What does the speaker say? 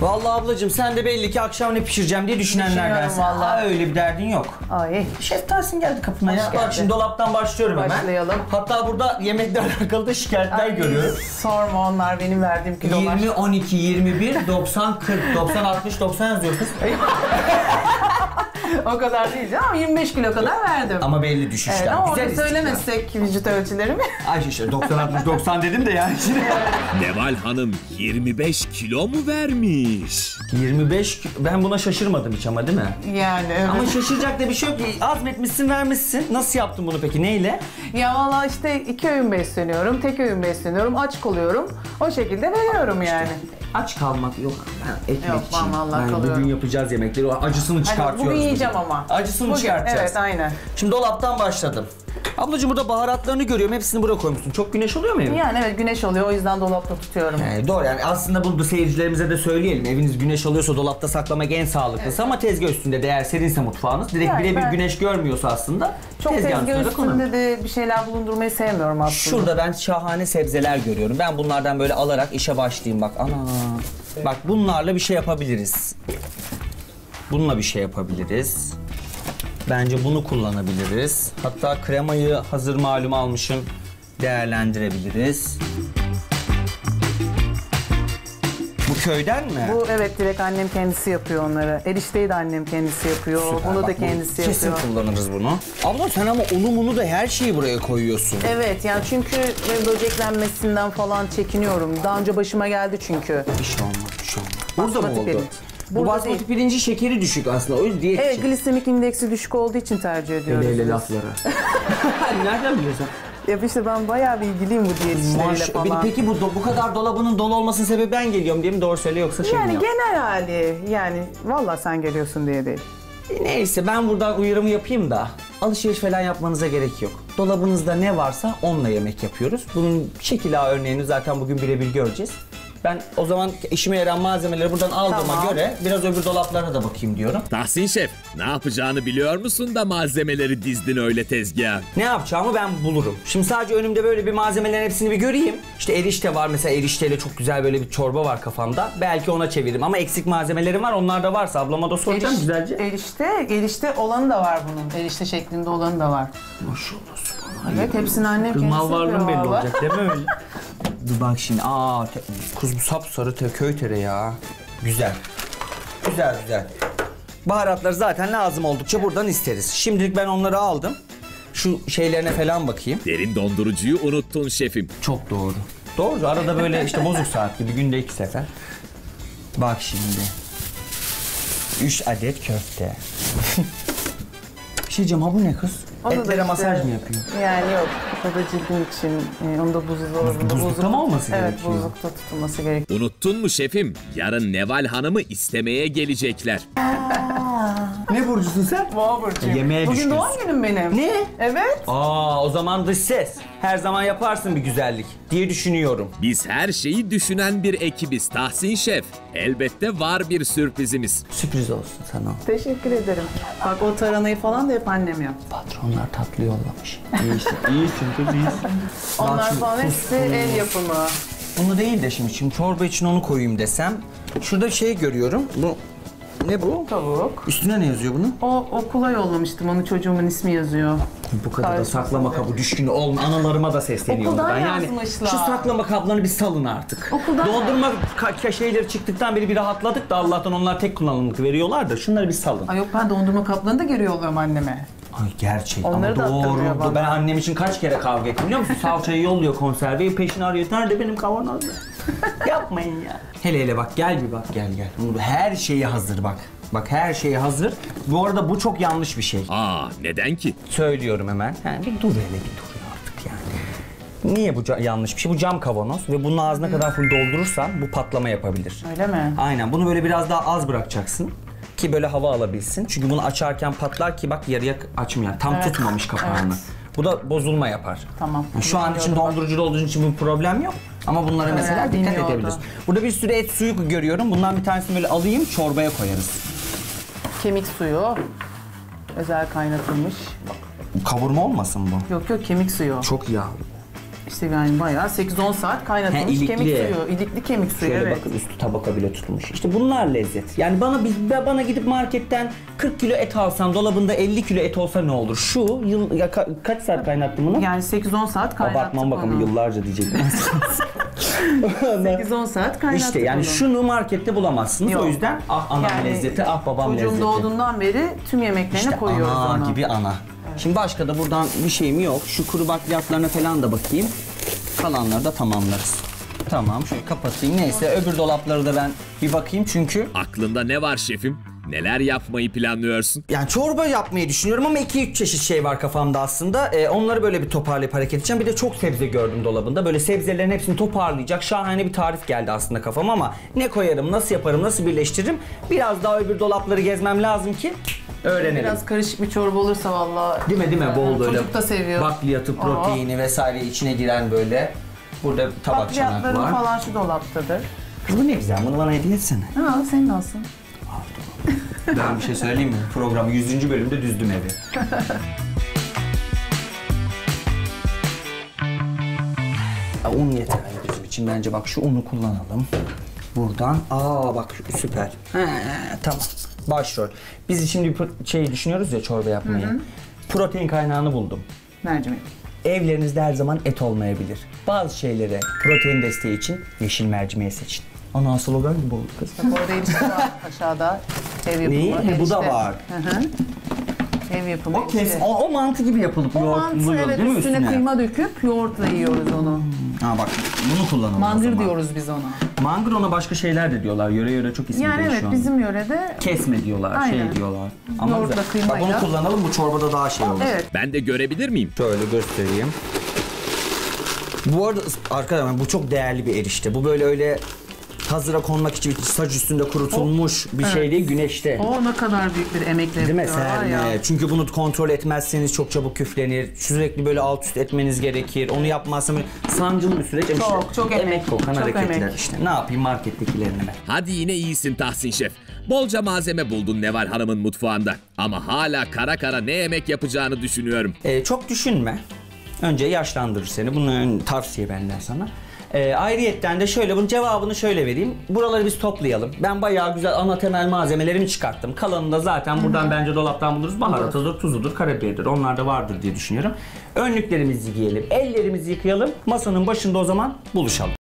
Vallahi ablacığım sen de belli ki akşam ne pişireceğim diye düşünenlerdensin. Vallahi öyle bir derdin yok. Ay Şef Tahsin geldi kapıma. Bak şimdi dolaptan başlıyorum hemen. Başlayalım. Hatta burada yemekle alakalı da şikayetler görüyorum. Sorma, onlar benim verdiğim kilolar. 20, 12, 21, 90, 40, 90, 60, 90 yazıyor kız. O kadar değil ama 25 kilo kadar verdim. Ama belli düşüşler. Evet, ama güzel söylemezsek vücut ölçülerimi. Ay işte 90 dedim de yani. Neval Hanım 25 kilo mu vermiş? 25, ben buna şaşırmadım hiç ama değil mi? Yani evet. Ama şaşıracak da bir şey yok. Azmetmişsin, vermişsin. Nasıl yaptın bunu peki? Neyle? Ya vallahi işte 2 öğün besleniyorum, tek öğün besleniyorum, aç kalıyorum. O şekilde veriyorum yani. Aç kalmak yok. Ben ekmek için. Yani bugün yapacağız yemekleri. O acısını çıkartıyoruz. Bugün yiyeceğim ama. Acısını çıkartacağız. Evet, aynen. Şimdi dolaptan başladım. Ablacığım burada baharatlarını görüyorum. Hepsini buraya koymuşsun. Çok güneş oluyor mu evin? Yani evet, güneş oluyor. O yüzden dolapta tutuyorum. Doğru yani. Aslında bunu seyircilerimize de söyleyelim. Eviniz güneş alıyorsa dolapta saklamak en sağlıklısı. Evet. Ama tezgah üstünde de eğer serinse mutfağınız. Direkt yani birebir güneş görmüyorsa aslında. Çok tezgah üstünde de bir şeyler bulundurmayı sevmiyorum aslında. Şurada ben şahane sebzeler görüyorum. Ben bunlardan böyle alarak işe başlayayım. Bak ana. Evet. Bak bunlarla bir şey yapabiliriz. Bununla bir şey yapabiliriz. Bence bunu kullanabiliriz. Hatta kremayı hazır malum almışım, değerlendirebiliriz. Bu köyden mi? Bu evet, direkt annem kendisi yapıyor onları. Erişteyi de annem kendisi yapıyor. Süper, bunu bak, da kendisi bunu yapıyor. Kesin kullanırız bunu. Abla sen ama onu bunu da her şeyi buraya koyuyorsun. Evet yani çünkü böceklenmesinden falan çekiniyorum. Daha önce başıma geldi çünkü. Bir şey olmaz, bir şey olmaz. Burada mı oldu? Benim. Burada bu basmati pirinci şekeri düşük aslında, o yüzden diyet için. Evet, glisemik indeksi düşük olduğu için tercih ediyoruz. Hele laflara. Nereden biliyorsun? Ya işte ben bayağı bilgiliyim bu diyet işleriyle falan. Peki bu kadar dolabının dolu olmasının sebebi ben geliyorum diye mi? Doğru söyle, yoksa şey mi? Yani genel hali, yani vallahi sen geliyorsun diye değil. Neyse ben buradan uyarımı yapayım da alışveriş falan yapmanıza gerek yok. Dolabınızda ne varsa onunla yemek yapıyoruz. Bunun şekil ağ örneğini zaten bugün birebir göreceğiz. Ben o zaman işime yarayan malzemeleri buradan aldığıma göre biraz öbür dolaplara da bakayım diyorum. Tahsin Şef, ne yapacağını biliyor musun da malzemeleri dizdin öyle tezgaha? Ne yapacağımı ben bulurum. Şimdi sadece önümde böyle bir malzemelerin hepsini bir göreyim. İşte erişte var mesela, erişteyle çok güzel böyle bir çorba var kafamda. Belki ona çeviririm ama eksik malzemelerim var, onlar da varsa ablama da soracağım güzelce. Erişte olanı da var bunun. Erişte şeklinde olanı da var. Maşallah. Evet, hepsini annem kendisi yapıyor. Mal varlığım belli olacak değil mi öyle? Dur bak şimdi, kuz bu sapsarı köy tereyağı. Güzel. Güzel güzel. Baharatlar zaten lazım oldukça buradan isteriz. Şimdilik ben onları aldım. Şu şeylerine falan bakayım. Derin dondurucuyu unuttun şefim. Çok doğru. Doğru, arada böyle işte bozuk saat gibi günde 2 sefer. Bak şimdi. 3 adet köfte. Bir şey diyeceğim, ha bu ne kız? Etlere masaj mı yapıyor? Yani yok. O da cildim için. Onu da buzlukta mı olması gerekiyor? Evet, buzlukta tutulması gerekiyor. Unuttun mu şefim? Yarın Neval Hanım'ı istemeye gelecekler. Ne burcusun sen? Boğa burcuyum. Yemeğe düşkünsün. Bugün doğum günüm benim. Ne? Evet. O zaman dış ses. Her zaman yaparsın bir güzellik diye düşünüyorum. Biz her şeyi düşünen bir ekibiz Tahsin Şef. Elbette var bir sürprizimiz. Sürpriz olsun sana. Teşekkür ederim. Bak o taranayı falan da hep annem yaptı. Patronlar tatlı yollamış. İyisin kız, iyisin. Onlar falan hepsi el yapımı. Bunu değil de şimdi çorba için onu koyayım desem. Şurada bir şey görüyorum. Bu... Ne bu? Tavuk. Üstüne ne yazıyor bunun? Okula yollamıştım onu, çocuğumun ismi yazıyor. Bu kadar da saklama kabı düşkünü olma. Analarıma da sesleniyorum ben. Yani şu saklama kablarını bir salın artık. Okuldan dondurma şeyleri çıktıktan beri bir rahatladık da Allah'tan onlar tek kullanımlık veriyorlar da şunları bir salın. Ay yok, ben dondurma kablarını da geri yolluyorum anneme. Ay gerçek, onları ama doğru. Ben annem için kaç kere kavga ettim biliyor musun? Salçayı yolluyor, konserveyi peşini arıyor. Nerede benim kavanozda? Yapmayın ya. Hele hele bak, gel bir bak, gel. Her şeyi hazır bak. Bak her şeyi hazır. Bu arada bu çok yanlış bir şey. Neden ki? Söylüyorum hemen. Bir dur hele, bir dur artık yani. Niye bu yanlış bir şey? Bu cam kavanoz ve bunun ağzına kadar full doldurursan bu patlama yapabilir. Öyle mi? Aynen, bunu böyle biraz daha az bırakacaksın. Ki böyle hava alabilsin. Çünkü bunu açarken patlar ki bak yarıya açmıyor. Tam tutmamış kapağını. Evet. Bu da bozulma yapar. Tamam. Yani şu an için dondurucu olduğu için bu problem yok. Ama bunlara mesela dikkat edebiliriz. Burada bir sürü et suyu görüyorum. Bundan bir tanesini böyle alayım, çorbaya koyarız. Kemik suyu. Özel kaynatılmış. Kavurma olmasın bu? Yok yok, kemik suyu. Çok yağlı. İşte yani bayağı 8-10 saat kaynatılmış kemik suyu, ilikli kemik suyu. Şöyle evet. Bakın üstü tabaka bile tutmuş. İşte bunlar lezzet. Yani bana gidip marketten 40 kilo et alsam, dolabında 50 kilo et olsa ne olur? Şu kaç saat kaynattım bunu? Yani 8-10 saat kaynattık. Abartmam bakalım, yıllarca diyecektim. 8-10 saat kaynattık. İşte yani bunu. Şunu markette bulamazsınız. Yok. O yüzden ah anam yani lezzeti, ah babam çocuğum lezzeti. Çocuğum doğduğundan beri tüm yemeklerine işte koyuyoruz ana. İşte ana gibi ana. Şimdi başka da buradan bir şeyim yok. Şu kuru bakliyatlarına falan da bakayım. Kalanları da tamamlarız. Tamam, şöyle kapatayım. Neyse öbür dolapları da ben bir bakayım çünkü... Aklında ne var şefim? Neler yapmayı planlıyorsun? Yani çorba yapmayı düşünüyorum ama 2-3 çeşit şey var kafamda aslında. Onları böyle bir toparlayıp hareket edeceğim. Bir de çok sebze gördüm dolabında. Böyle sebzelerin hepsini toparlayacak şahane bir tarif geldi aslında kafama ama... Ne koyarım, nasıl yaparım, nasıl birleştiririm? Biraz daha öbür dolapları gezmem lazım ki... Öğrenelim. Biraz karışık bir çorba olursa vallahi. Değil mi? Bol böyle. Çocuk da seviyor. Bakliyatı, proteini vesaire içine giren böyle. Burada tabak çanak var. Bakliyatların falan şu dolaptadır. Kız bu ne güzel. Bunu bana hediye etsene. Ha, senin olsun. Ben bir şey söyleyeyim mi? Programı 100. bölümde düzdüm evi. Un yeter bizim için bence. Bak şu unu kullanalım. Buradan. Aa bak süper. He, tamam. Başrol. Biz şimdi şey düşünüyoruz ya çorba yapmayı. Hı hı. Protein kaynağını buldum. Mercimek. Evlerinizde her zaman et olmayabilir. Bazı şeylere protein desteği için yeşil mercimeği seçin. Ana slogan mı bu kız? Orada erişte var aşağıda. Ev yapımı. Neyi? Bu da var. Hı hı. Ev yapımı. O, o mantı gibi yapılıp yoğurtlu evet, değil mi üstüne? Kıyma döküp yoğurtla yiyoruz onu. Ha bak bunu kullanalım. Mangır diyoruz biz ona. Mangır ona başka şeyler de diyorlar. Yöre yöre çok ismi yani evet, şu an. Bizim yörede... Kesme diyorlar, aynen. Şey diyorlar. Ama bak bunu kullanalım, bu çorbada daha şey olur. Evet. Ben de görebilir miyim? Şöyle göstereyim. Bu arada arkadaşlar bu çok değerli bir erişte. Bu böyle öyle hazıra konmak için saç üstünde kurutulmuş bir şey değil, güneşte. O ne kadar büyük bir emekle yapıyorlar ya. Çünkü bunu kontrol etmezseniz çok çabuk küflenir. Sürekli böyle alt üst etmeniz gerekir. Onu yapmazsanız sancılı bir süreç. Çok emek kokan hareketler işte. Ne yapayım markettekilerine ben. Hadi yine iyisin Tahsin Şef. Bolca malzeme buldun Neval Hanım'ın mutfağında. Ama hala kara kara ne yemek yapacağını düşünüyorum. Çok düşünme. Önce yaşlandırır seni. Bunun tavsiye benden sana. Ayrıyetten de şöyle bunun cevabını şöyle vereyim. Buraları biz toplayalım. Ben bayağı güzel ana temel malzemelerimi çıkarttım. Kalanını da zaten buradan bence dolaptan buluruz. Baharatıdır, tuzudur, karabiberidir. Onlar da vardır diye düşünüyorum. Önlüklerimizi giyelim, ellerimizi yıkayalım. Masanın başında o zaman buluşalım.